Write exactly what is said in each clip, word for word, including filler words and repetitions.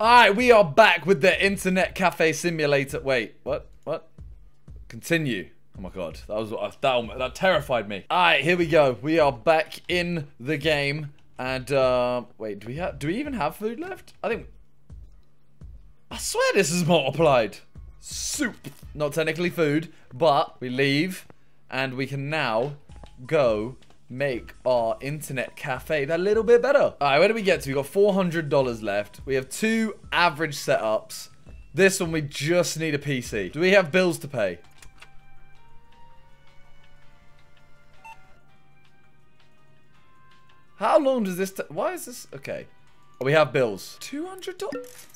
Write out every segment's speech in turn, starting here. Alright, we are back with the Internet Cafe Simulator. Wait, what? What? Continue. Oh my god, that was what I, that, that terrified me. Alright, here we go. We are back in the game. And, uh, wait, do we have, do we even have food left? I think, I swear this is multiplied. Soup. Not technically food, but we leave. And we can now go make our internet cafe that little bit better. All right, where do we get to? We got four hundred dollars left. We have two average setups. This one, we just need a P C. Do we have bills to pay? How long does this, why is this? Okay. We have bills. two hundred dollars.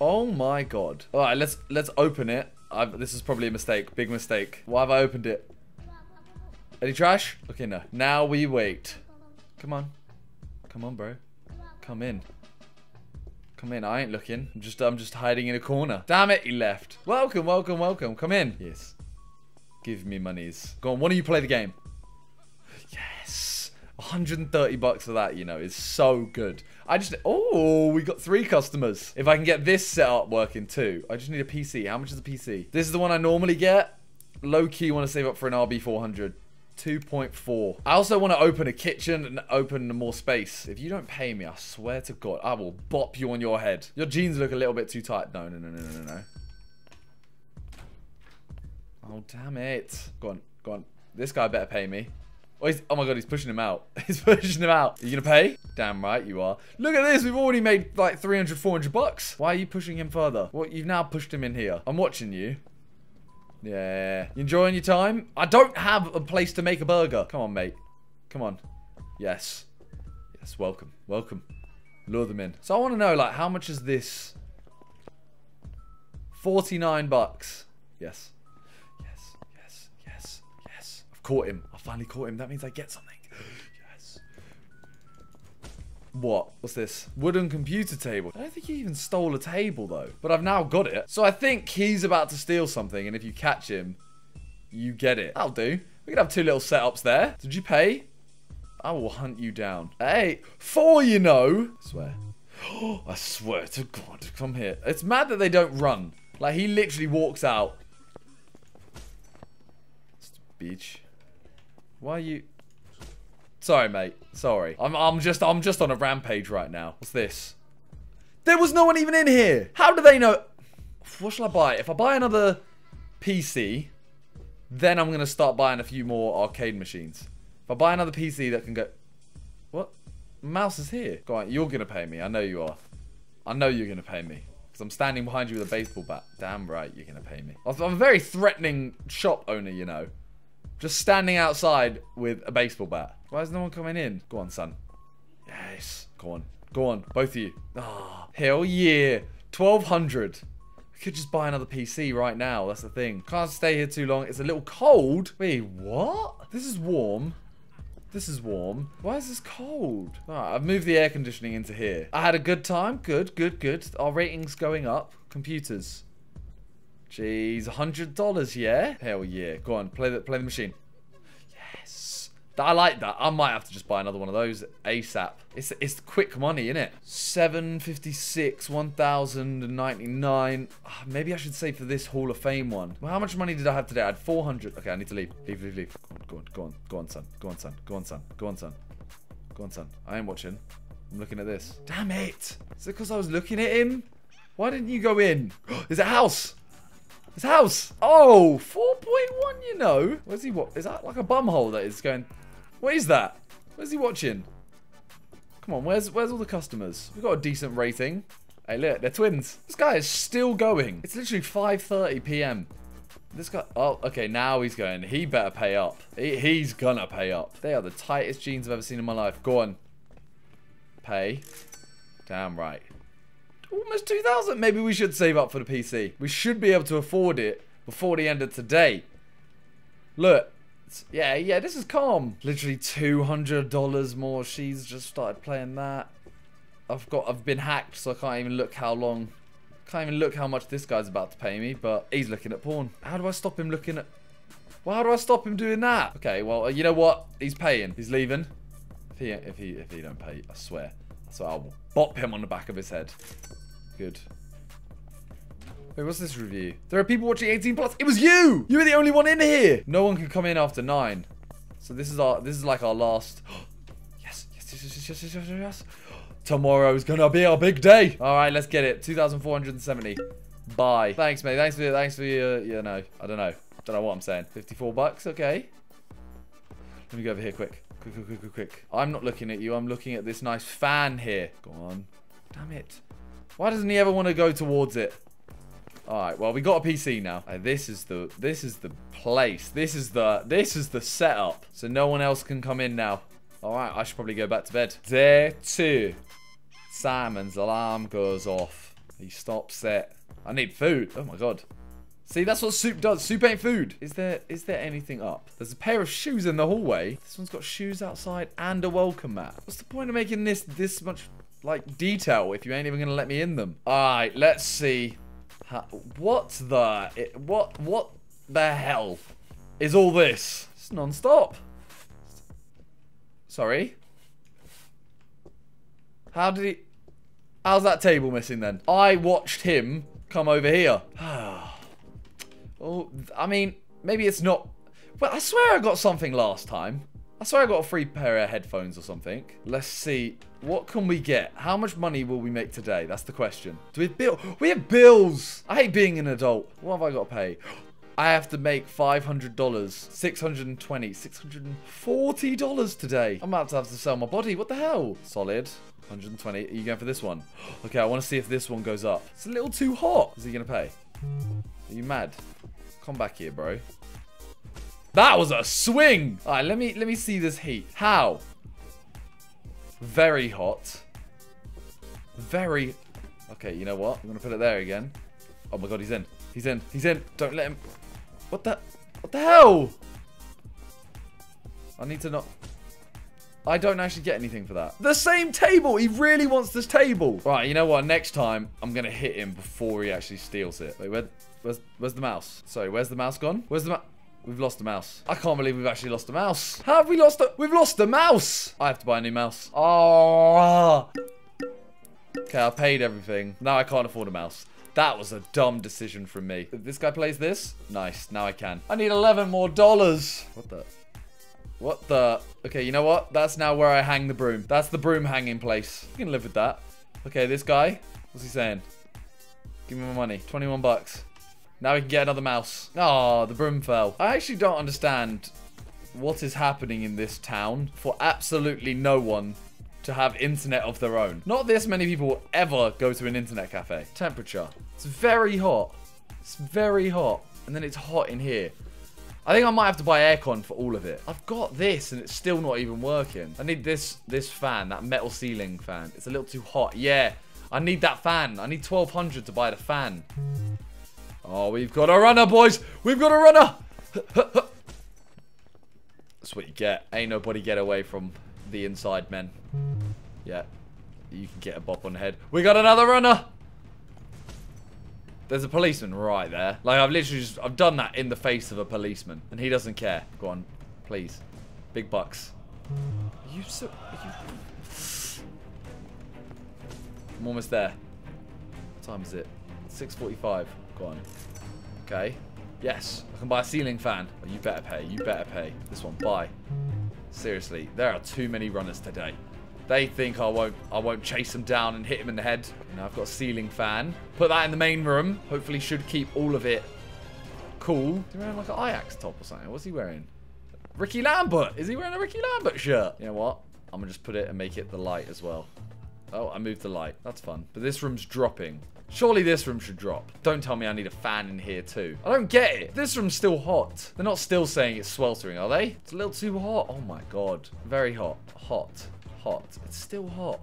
Oh my God. All right, let's, let's open it. I've, this is probably a mistake, big mistake. Why have I opened it? Any trash? Okay, no. Now we wait. Come on. Come on, bro. Come in. Come in. I ain't looking. I'm just, I'm just hiding in a corner. Damn it, he left. Welcome, welcome, welcome. Come in. Yes. Give me monies. Go on, why don't you play the game? Yes. one hundred thirty bucks for that, you know, is so good. I just... Oh, we got three customers. If I can get this setup working too. I just need a P C. How much is a P C? This is the one I normally get. Low-key want to save up for an R B four hundred. two point four. I also want to open a kitchen and open more space. If you don't pay me, I swear to God, I will bop you on your head. Your jeans look a little bit too tight. No, no, no, no, no, no. Oh, damn it. Go on, go on. This guy better pay me. Oh, he's, oh my God, he's pushing him out. He's pushing him out. Are you going to pay? Damn right you are. Look at this. We've already made like three hundred, four hundred bucks. Why are you pushing him further? Well, you've now pushed him in here. I'm watching you. Yeah. You enjoying your time? I don't have a place to make a burger. Come on, mate. Come on. Yes. Yes, welcome. Welcome. Lure them in. So I want to know, like, how much is this? forty-nine bucks. Yes. Yes. Yes. Yes. Yes. I've caught him. I finally caught him. That means I get something. Yes. What? What's this? Wooden computer table. I don't think he even stole a table, though. But I've now got it. So I think he's about to steal something. And if you catch him, you get it. That'll do. We can have two little setups there. Did you pay? I will hunt you down. Hey, four, you know. I swear. I swear to God. Come here. It's mad that they don't run. Like, he literally walks out. It's the beach. Why are you... Sorry, mate. Sorry. I'm, I'm just I'm just on a rampage right now. What's this? There was no one even in here. How do they know? What shall I buy? If I buy another P C, then I'm going to start buying a few more arcade machines. If I buy another P C that can go... What? Mouse is here. Go on, you're going to pay me. I know you are. I know you're going to pay me. Because I'm standing behind you with a baseball bat. Damn right you're going to pay me. I'm a very threatening shop owner, you know. Just standing outside with a baseball bat. Why is no one coming in? Go on, son. Yes. Go on. Go on. Both of you. Ah, oh, hell yeah. twelve hundred. We could just buy another P C right now. That's the thing. Can't stay here too long. It's a little cold. Wait, what? This is warm. This is warm. Why is this cold? All right, I've moved the air conditioning into here. I had a good time. Good, good, good. Our rating's going up. Computers. Jeez, one hundred dollars, yeah? Hell yeah. Go on, play the, play the machine. Yes. I like that. I might have to just buy another one of those ASAP. It's it's quick money, innit? seven fifty-six, one thousand ninety-nine. Maybe I should save for this Hall of Fame one. Well, how much money did I have today? I had four hundred. Okay, I need to leave. Leave, leave, leave. Go on, go on, go on, son. Go on, son. Go on, son. Go on, son. Go on, son. I ain't watching. I'm looking at this. Damn it. Is it because I was looking at him? Why didn't you go in? There's a house. His house. Oh, four point one, you know. Where's he what? Is that like a bumhole that is going? What is that? Where's he watching? Come on, where's where's all the customers? We've got a decent rating. Hey, look, they're twins. This guy is still going. It's literally five thirty p m This guy, oh, okay, now he's going. He better pay up. He, he's gonna pay up. They are the tightest jeans I've ever seen in my life. Go on. Pay. Damn right. Almost two thousand. Maybe we should save up for the P C. We should be able to afford it before the end of today. Look. Yeah, yeah, this is calm. Literally two hundred dollars more. She's just started playing that. I've got, I've been hacked, so I can't even look how long. Can't even look how much this guy's about to pay me, but he's looking at porn. How do I stop him looking at... Well, how do I stop him doing that? Okay, well, you know what? He's paying. He's leaving. If he, if he, if he don't pay, I swear. So I'll bop him on the back of his head. good. Wait, what's this review? There are people watching eighteen plus. It was you! You were the only one in here! No one can come in after nine. So this is our, this is like our last. Yes, yes, yes, yes, yes, yes, yes, yes. Tomorrow is gonna be our big day. All right, let's get it. two thousand four hundred seventy. Bye. Thanks, mate. Thanks for, thanks for your, uh, you know, I don't know. Don't know what I'm saying. fifty-four bucks, okay. Let me go over here quick. Quick, quick, quick, quick, quick. I'm not looking at you. I'm looking at this nice fan here. Go on. Damn it. Why doesn't he ever want to go towards it? All right, well, we got a P C now. Uh, this is the this is the place. This is the this is the setup. So no one else can come in now. All right, I should probably go back to bed. Day two. Simon's alarm goes off. He stops it. I need food. Oh my god. See, that's what soup does. Soup ain't food. Is there is there anything up? There's a pair of shoes in the hallway. This one's got shoes outside and a welcome mat. What's the point of making this this much like detail if you ain't even gonna let me in them? All right, let's see. What the it, what what the hell is all this? It's non-stop. Sorry. How did he? How's that table missing then? I watched him come over here. Oh, I mean, maybe it's not. Well, I swear I got something last time. I swear I got a free pair of headphones or something. Let's see. What can we get? How much money will we make today? That's the question. Do we have bills? We have bills! I hate being an adult. What have I got to pay? I have to make five hundred dollars, six hundred twenty dollars, six hundred forty dollars today. I'm about to have to sell my body. What the hell? Solid. one hundred twenty. Are you going for this one? Okay, I want to see if this one goes up. It's a little too hot. Is he going to pay? Are you mad? Come back here, bro. That was a swing. All right, let me let me see this heat. How? Very hot. Very. Okay, you know what? I'm gonna put it there again. Oh my god, he's in. He's in. He's in. Don't let him. What the? What the hell? I need to not. I don't actually get anything for that. The same table. He really wants this table. Right. You know what? Next time I'm gonna hit him before he actually steals it. Wait, where? Where's? Where's the mouse? Sorry, where's the mouse gone? Where's the mouse? We've lost a mouse. I can't believe we've actually lost a mouse. How have we lost a- We've lost a mouse! I have to buy a new mouse. Oh. Okay, I paid everything. Now I can't afford a mouse. That was a dumb decision from me. If this guy plays this, nice. Now I can. I need eleven more dollars. What the? What the? Okay, you know what? That's now where I hang the broom. That's the broom hanging place. You can live with that. Okay, this guy. What's he saying? Give me my money. twenty-one bucks. Now we can get another mouse. Ah, oh, the broom fell. I actually don't understand what is happening in this town for absolutely no one to have internet of their own. Not this many people will ever go to an internet cafe. Temperature. It's very hot. It's very hot. And then it's hot in here. I think I might have to buy aircon for all of it. I've got this and it's still not even working. I need this this fan, that metal ceiling fan. It's a little too hot. Yeah, I need that fan. I need twelve hundred to buy the fan. Oh, we've got a runner, boys. We've got a runner. That's what you get. Ain't nobody get away from the inside, men. Yeah. You can get a bop on the head. We got another runner. There's a policeman right there. Like, I've literally just... I've done that in the face of a policeman. And he doesn't care. Go on. Please. Big bucks. Are you so... Are you... I'm almost there. What time is it? six forty-five. On. Okay. Yes. I can buy a ceiling fan. Oh, you better pay. You better pay. This one. Buy. Seriously. There are too many runners today. They think I won't I won't chase them down and hit them in the head. Now I've got a ceiling fan. Put that in the main room. Hopefully should keep all of it cool. Is he wearing like an Ajax top or something? What's he wearing? Ricky Lambert. Is he wearing a Ricky Lambert shirt? You know what? I'm going to just put it and make it the light as well. Oh, I moved the light. That's fun. But this room's dropping. Surely this room should drop. Don't tell me I need a fan in here too. I don't get it. This room's still hot. They're not still saying it's sweltering, are they? It's a little too hot. Oh my god. Very hot. Hot. Hot. It's still hot.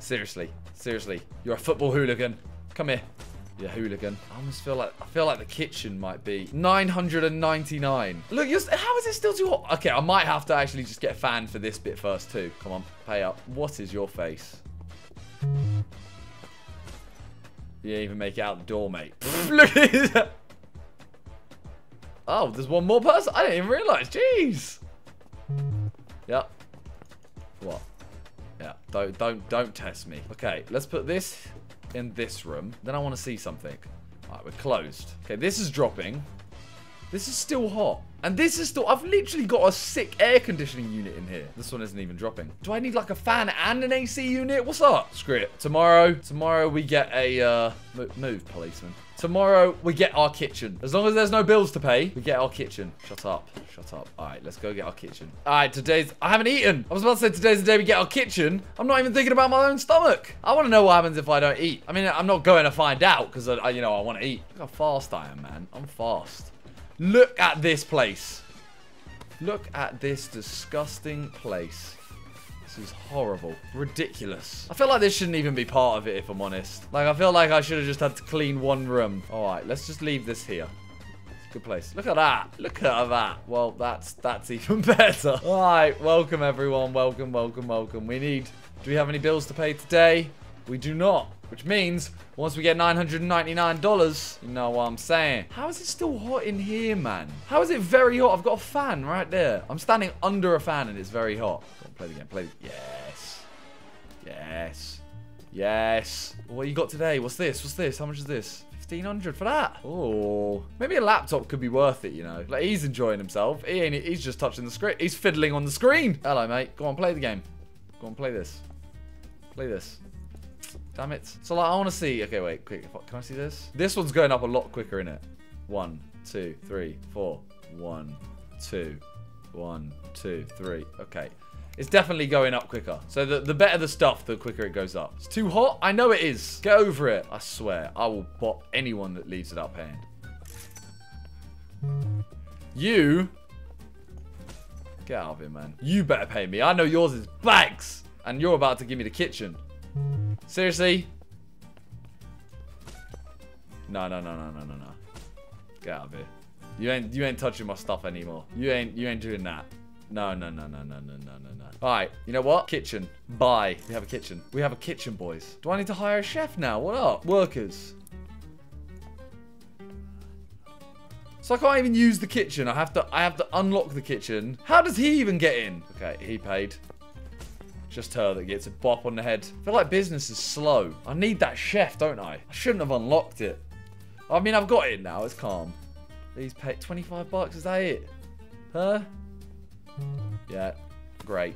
Seriously. Seriously. You're a football hooligan. Come here. You're a hooligan. I almost feel like I feel like the kitchen might be nine hundred ninety-nine. Look, you're, how is it still too hot? Okay, I might have to actually just get a fan for this bit first too. Come on. Pay up. What is your face? You didn't even make it out the door, mate. Look at his... Oh, there's one more person? I didn't even realise. Jeez. Yep. What? Yeah. Don't, don't, don't test me. Okay, let's put this in this room. Then I want to see something. All right, we're closed. Okay, this is dropping. This is still hot. And this is still... I've literally got a sick air conditioning unit in here. This one isn't even dropping. Do I need, like, a fan and an A C unit? What's up? Screw it. Tomorrow, tomorrow we get a... Uh, move, policeman. Tomorrow, we get our kitchen. As long as there's no bills to pay, we get our kitchen. Shut up. Shut up. All right, let's go get our kitchen. All right, today's... I haven't eaten. I was about to say today's the day we get our kitchen. I'm not even thinking about my own stomach. I want to know what happens if I don't eat. I mean, I'm not going to find out because, I, I, you know, I want to eat. Look how fast I am, man. I'm fast. Look at this place. Look at this disgusting place. This is horrible. Ridiculous. I feel like this shouldn't even be part of it, if I'm honest. Like, I feel like I should have just had to clean one room. All right, let's just leave this here. It's a good place. Look at that. Look at that. Well, that's that's even better. All right, welcome, everyone. Welcome, welcome, welcome. We need... Do we have any bills to pay today? We do not. Which means, once we get nine hundred ninety-nine dollars, you know what I'm saying. How is it still hot in here, man? How is it very hot? I've got a fan right there. I'm standing under a fan and it's very hot. Go on, play the game, play the... Yes. Yes. Yes. What you got today? What's this? What's this? How much is this? fifteen hundred for that. Oh. Maybe a laptop could be worth it, you know. Like, he's enjoying himself. He ain't, he's just touching the screen. He's fiddling on the screen. Hello, mate. Go on, play the game. Go on, play this. Play this. Damn it. So, like, I want to see... Okay, wait, quick. Can I see this? This one's going up a lot quicker, innit? One, two, three, four. One, two. One, two, three. Okay. It's definitely going up quicker. So, the, the better the stuff, the quicker it goes up. It's too hot? I know it is. Get over it. I swear, I will bop anyone that leaves it up hand. You. Get out of here, man. You better pay me. I know yours is bags. And you're about to give me the kitchen. Seriously? No, no, no, no, no, no, no. Get out of here. You ain't, you ain't touching my stuff anymore. You ain't, you ain't doing that. No, no, no, no, no, no, no, no, no. All right, you know what? Kitchen. Bye. We have a kitchen. We have a kitchen, boys. Do I need to hire a chef now? What up? Workers. So I can't even use the kitchen. I have to, I have to unlock the kitchen. How does he even get in? Okay, he paid. Just her that gets a bop on the head. I feel like business is slow. I need that chef, don't I? I shouldn't have unlocked it. I mean, I've got it now. It's calm. These pay twenty-five bucks. Is that it? Huh? Yeah. Great.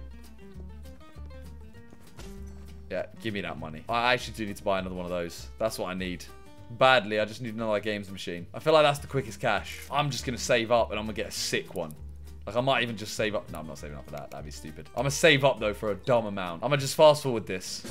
Yeah, give me that money. I actually do need to buy another one of those. That's what I need. Badly, I just need another games machine. I feel like that's the quickest cash. I'm just going to save up and I'm going to get a sick one. Like, I might even just save up. No, I'm not saving up for that. That'd be stupid. I'm going to save up, though, for a dumb amount. I'm going to just fast forward this.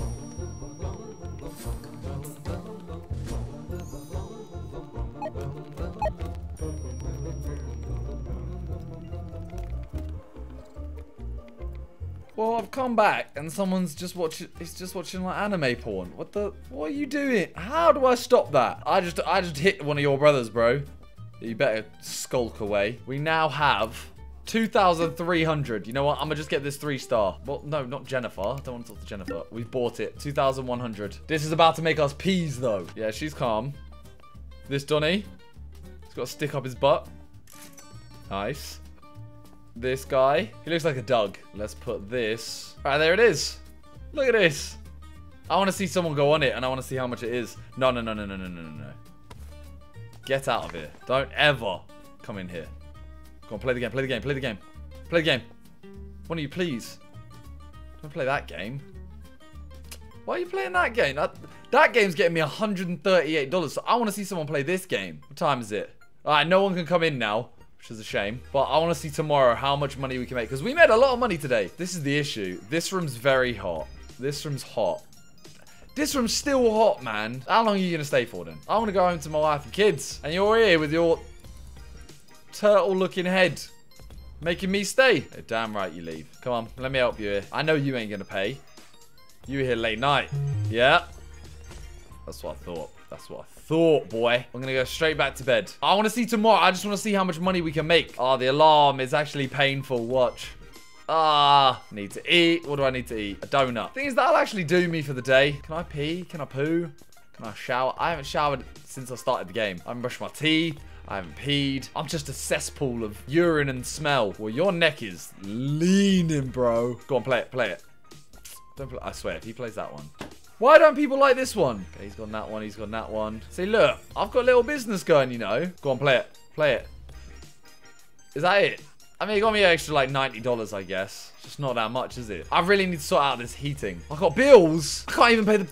Well, I've come back, and someone's just watching. It's just watching, like, anime porn. What the? What are you doing? How do I stop that? I just, I just hit one of your brothers, bro. You better skulk away. We now have... two thousand three hundred. You know what? I'm gonna just get this three star. Well, no, not Jennifer. I don't want to talk to Jennifer. We bought it. two thousand one hundred. This is about to make us peas, though. Yeah, she's calm. This Donnie. He's got to stick up his butt. Nice. This guy. He looks like a dog. Let's put this. All right, there it is. Look at this. I want to see someone go on it, and I want to see how much it is. No, no, no, no, no, no, no, no. Get out of here. Don't ever come in here. Go on, play the game, play the game, play the game. Play the game. One of you, please. Don't play that game. Why are you playing that game? That, that game's getting me one hundred thirty-eight dollars, so I want to see someone play this game. What time is it? All right, no one can come in now, which is a shame. But I want to see tomorrow how much money we can make, because we made a lot of money today. This is the issue. This room's very hot. This room's hot. This room's still hot, man. How long are you going to stay for, then? I want to go home to my wife and kids. And you're here with your turtle-looking head making me stay. Oh, damn right you leave. Come on, let me help you here. I know you ain't going to pay. You were here late night. Yeah. That's what I thought. That's what I thought, boy. I'm going to go straight back to bed. I want to see tomorrow. I just want to see how much money we can make. Oh, the alarm is actually painful. Watch. Ah, uh, need to eat. What do I need to eat? A donut. Thing is, that'll actually do me for the day. Can I pee? Can I poo? Can I shower? I haven't showered since I started the game. I haven't brushed my teeth. I haven't peed. I'm just a cesspool of urine and smell. Well, your neck is leaning, bro. Go on, play it. Play it. Don't play. I swear, if he plays that one, Why don't people like this one? Okay, he's gone that one. He's gone that one. See, look. I've got a little business going, you know. Go on, play it. Play it. Is that it? I mean, it got me an extra, like, ninety dollars, I guess. It's just not that much, is it? I really need to sort out this heating. I've got bills. I can't even pay the...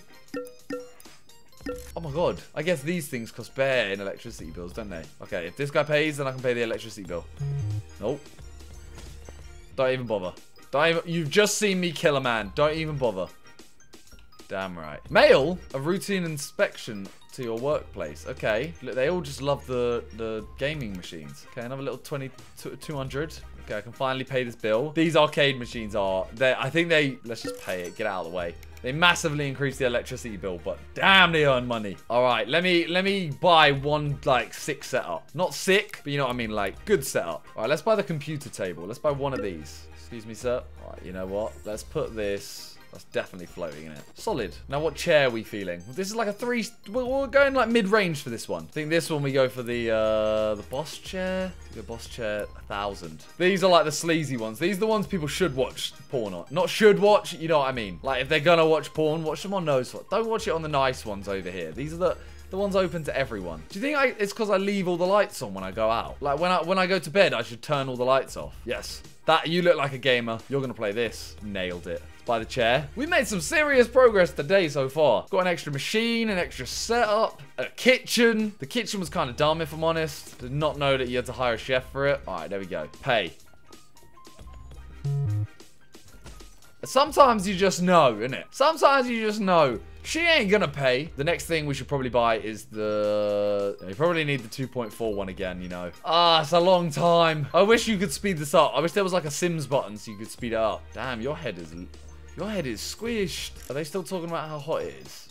Oh, my God. I guess these things cost bare in electricity bills, don't they? Okay, if this guy pays, then I can pay the electricity bill. Nope. Don't even bother. Don't even... You've just seen me kill a man. Don't even bother. Damn right. Mail a routine inspection to your workplace. Okay. Look, they all just love the, the gaming machines. Okay, another little twenty, two hundred. Okay, I can finally pay this bill. These arcade machines are... I think they... Let's just pay it. Get out of the way. They massively increase the electricity bill, but damn, they earn money. All right, let me let me buy one, like, sick setup. Not sick, but you know what I mean, like, good setup. All right, let's buy the computer table. Let's buy one of these. Excuse me, sir. All right, you know what? Let's put this... That's definitely floating in it. Solid. Now, what chair are we feeling? This is like a three... We're going, like, mid-range for this one. I think this one we go for the, uh, the boss chair. The boss chair, a thousand. These are, like, the sleazy ones. These are the ones people should watch porn on. Not should watch, you know what I mean. Like, if they're gonna watch porn, watch them on those ones. Don't watch it on the nice ones over here. These are the... The one's open to everyone. Do you think I, it's because I leave all the lights on when I go out? Like, when I when I go to bed, I should turn all the lights off. Yes. That, you look like a gamer. You're going to play this. Nailed it. By the chair. We made some serious progress today so far. Got an extra machine, an extra setup, a kitchen. The kitchen was kind of dumb, if I'm honest. Did not know that you had to hire a chef for it. All right, there we go. Pay. Sometimes you just know, innit? Sometimes you just know. She ain't gonna pay. The next thing we should probably buy is the... We probably need the two point four one again, you know. Ah, it's a long time. I wish you could speed this up. I wish there was like a Sims button so you could speed it up. Damn, your head is... Your head is squished. Are they still talking about how hot it is?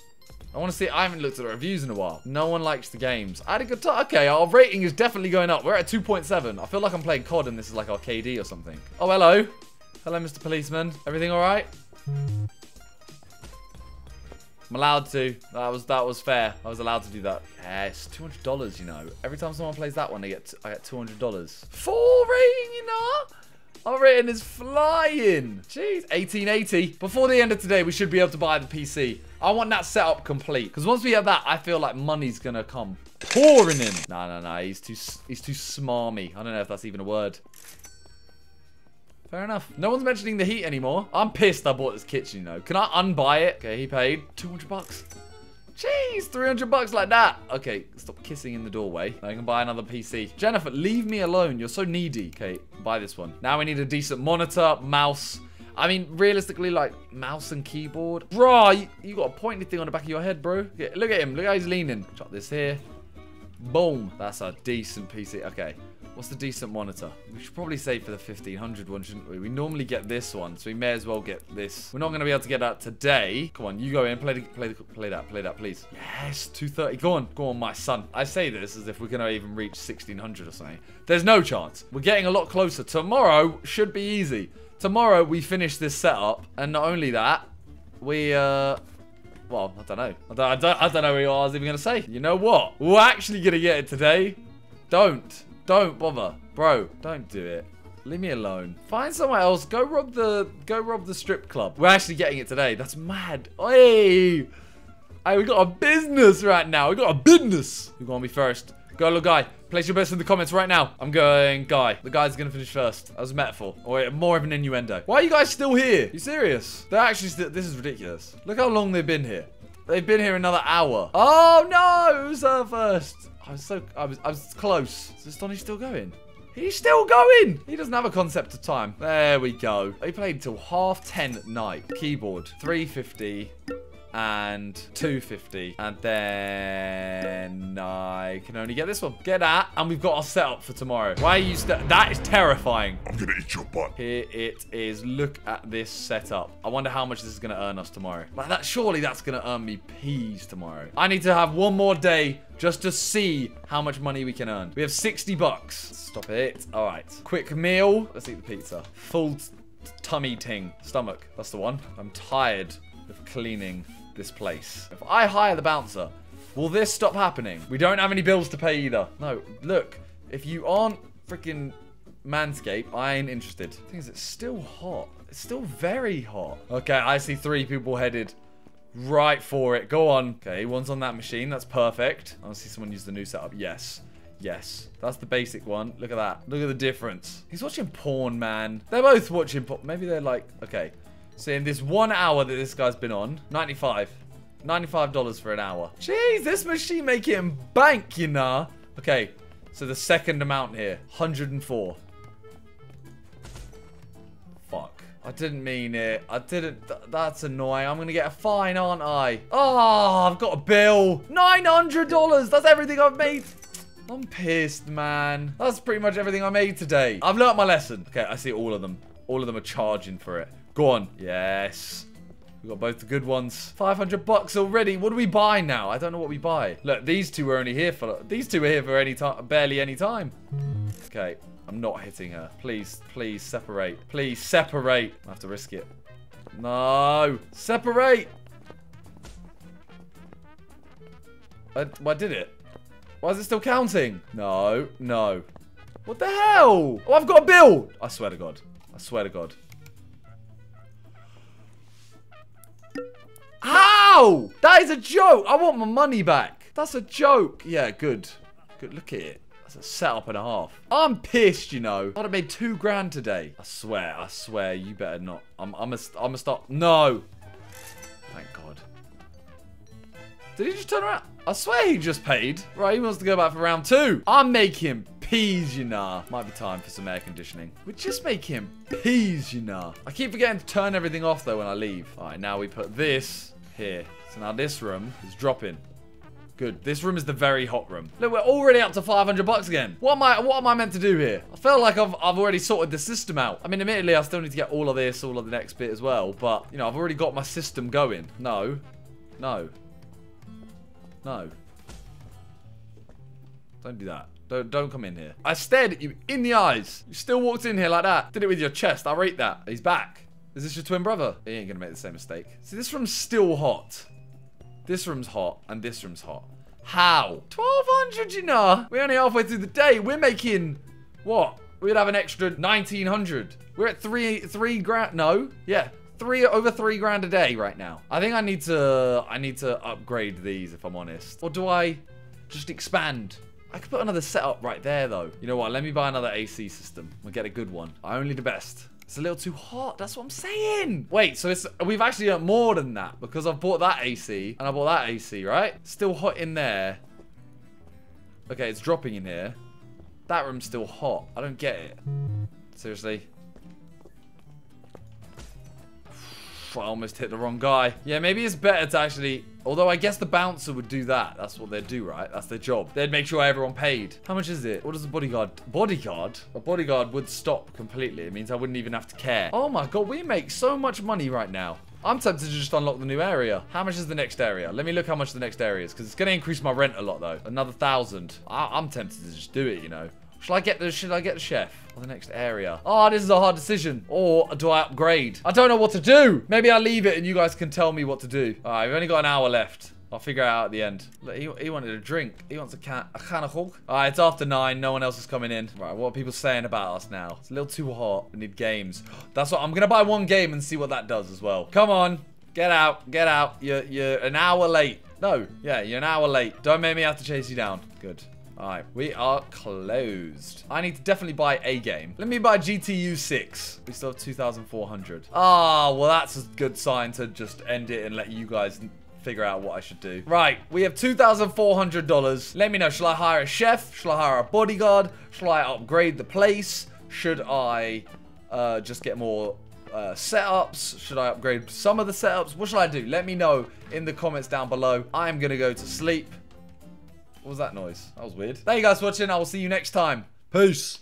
I want to see... I haven't looked at the reviews in a while. No one likes the games. I had a good time. Okay, our rating is definitely going up. We're at two point seven. I feel like I'm playing C O D and this is like our K D or something. Oh, hello. Hello, Mister Policeman. Everything all right? I'm allowed to. That was that was fair. I was allowed to do that. Yes, two hundred dollars. You know, every time someone plays that one, they get I get two hundred dollars. Full rating, you know. Our rating is flying. Jeez, eighteen eighty. Before the end of today, we should be able to buy the P C. I want that setup complete because once we have that, I feel like money's gonna come pouring in. No, no, no. He's too he's too smarmy. I don't know if that's even a word. Fair enough. No one's mentioning the heat anymore. I'm pissed I bought this kitchen, you know. Can I unbuy it? Okay, he paid two hundred bucks. Jeez, three hundred bucks like that. Okay, stop kissing in the doorway. Now I can buy another P C. Jennifer, leave me alone. You're so needy. Okay, buy this one. Now we need a decent monitor, mouse. I mean, realistically, like, mouse and keyboard. Bro, you, you got a pointy thing on the back of your head, bro. Yeah, look at him. Look how he's leaning. Chuck this here. Boom. That's a decent P C. Okay. What's the decent monitor? We should probably save for the fifteen hundred one, shouldn't we? We normally get this one, so we may as well get this. We're not going to be able to get that today. Come on, you go in. Play, the, play, the, play that. Play that, please. Yes, two thirty. Go on. Go on, my son. I say this as if we're going to even reach sixteen hundred or something. There's no chance. We're getting a lot closer. Tomorrow should be easy. Tomorrow, we finish this setup. And not only that, we... uh. Well, I don't know. I don't, I don't, I don't know what I was even going to say. You know what? We're actually going to get it today. Don't. Don't bother. Bro, don't do it. Leave me alone. Find somewhere else. Go rob the go rob the strip club. We're actually getting it today. That's mad. Hey, hey, we got a business right now. We got a business. Who's gonna be first? Go, little guy. Place your bets in the comments right now. I'm going Guy. The guy's gonna finish first. That was a metaphor. Or more of an innuendo. Why are you guys still here? You serious? They're actually still... This is ridiculous. Look how long they've been here. They've been here another hour. Oh, no. Who's there first? I was so... I was, I was close. Is Donnie still going? He's still going! He doesn't have a concept of time. There we go. He played till half ten at night. Keyboard. three fifty and two fifty. And then... I can only get this one. Get that. And we've got our setup for tomorrow. Why are you... That is terrifying. I'm gonna eat your butt. Here it is. Look at this setup. I wonder how much this is gonna earn us tomorrow. Like that. Surely that's gonna earn me peas tomorrow. I need to have one more day... just to see how much money we can earn. We have sixty bucks. Stop it. All right. Quick meal. Let's eat the pizza. Full tummy ting. Stomach. That's the one. I'm tired of cleaning this place. If I hire the bouncer, will this stop happening? We don't have any bills to pay either. No. Look. If you aren't freaking Manscaped, I ain't interested. The thing is, it's still hot. It's still very hot. Okay. I see three people headed Right for it. Go on. Okay, one's on that machine. That's perfect. I want to see someone use the new setup. Yes. Yes. That's the basic one. Look at that. Look at the difference. He's watching porn, man. They're both watching porn. Maybe they're like... Okay. So in this one hour that this guy's been on, ninety-five dollars. ninety-five dollars for an hour. Jeez, this machine making bank, you know. Okay. So the second amount here. one hundred and four. Fuck. I didn't mean it. I didn't. Th that's annoying. I'm going to get a fine, aren't I? Oh, I've got a bill. nine hundred dollars. That's everything I've made. I'm pissed, man. That's pretty much everything I made today. I've learnt my lesson. Okay, I see all of them. All of them are charging for it. Go on. Yes. We've got both the good ones. five hundred bucks already. What do we buy now? I don't know what we buy. Look, these two are only here for... These two are here for any time, barely any time. Okay. I'm not hitting her. Please, please separate. Please separate. I have to risk it. No. Separate. I, I did it. Why is it still counting? No, no. What the hell? Oh, I've got a bill. I swear to God. I swear to God. How? That is a joke. I want my money back. That's a joke. Yeah, good. Good. Look at it. That's a setup and a half. I'm pissed, you know. I'd have made two grand today. I swear, I swear, you better not. I'm, I'm gonna stop. No. Thank God. Did he just turn around? I swear he just paid. Right, he wants to go back for round two. I'm making peas, you know. Might be time for some air conditioning. We're just making peas, you know. I keep forgetting to turn everything off, though, when I leave. All right, now we put this here. So now this room is dropping. Good. This room is the very hot room. Look, we're already up to five hundred bucks again. What am I What am I meant to do here? I feel like I've, I've already sorted the system out. I mean, admittedly, I still need to get all of this, all of the next bit as well. But, you know, I've already got my system going. No. No. No. Don't do that. Don't, don't come in here. I stared at you in the eyes. You still walked in here like that. Did it with your chest. I rate that. He's back. Is this your twin brother? He ain't gonna make the same mistake. See, this room's still hot. This room's hot, and this room's hot. How? twelve hundred, you know. We're only halfway through the day. We're making, what? We'd have an extra nineteen hundred. We're at three, three grand. No, yeah, three over three grand a day right now. I think I need to, I need to upgrade these if I'm honest. Or do I just expand? I could put another setup right there though. You know what? Let me buy another A C system. We'll get a good one. Only the best. It's a little too hot. That's what I'm saying. Wait, so it's we've actually earned more than that because I've bought that A C and I bought that A C, right? Still hot in there. Okay, it's dropping in here. That room's still hot. I don't get it. Seriously. I almost hit the wrong guy. Yeah, maybe it's better to actually... Although I guess the bouncer would do that. That's what they'd do, right? That's their job. They'd make sure everyone paid. How much is it? What does the bodyguard... Bodyguard? A bodyguard would stop completely. It means I wouldn't even have to care. Oh my God, we make so much money right now. I'm tempted to just unlock the new area. How much is the next area? Let me look how much the next area is because it's going to increase my rent a lot, though. Another thousand. I I'm tempted to just do it, you know. Should I get the should I get the chef or the next area? Oh, this is a hard decision. Or do I upgrade? I don't know what to do. Maybe I'll leave it and you guys can tell me what to do. All right, we've only got an hour left. I'll figure it out at the end. Look, he, he wanted a drink. He wants a can, a can of Hulk. All right, it's after nine. No one else is coming in. All right, what are people saying about us now? It's a little too hot. We need games. That's what I'm gonna buy one game and see what that does as well. Come on, get out, get out. You're you're an hour late. No, yeah, you're an hour late. Don't make me have to chase you down. Good. Alright, we are closed. I need to definitely buy a game. Let me buy G T U six. We still have two thousand four hundred. Ah, oh, well that's a good sign to just end it and let you guys figure out what I should do. Right, we have two thousand four hundred dollars. Let me know, shall I hire a chef? Shall I hire a bodyguard? Shall I upgrade the place? Should I uh, just get more... Uh, setups? Should I upgrade some of the setups? What should I do? Let me know in the comments down below. I am gonna go to sleep. What was that noise? That was weird. Thank you guys for watching. I will see you next time. Peace.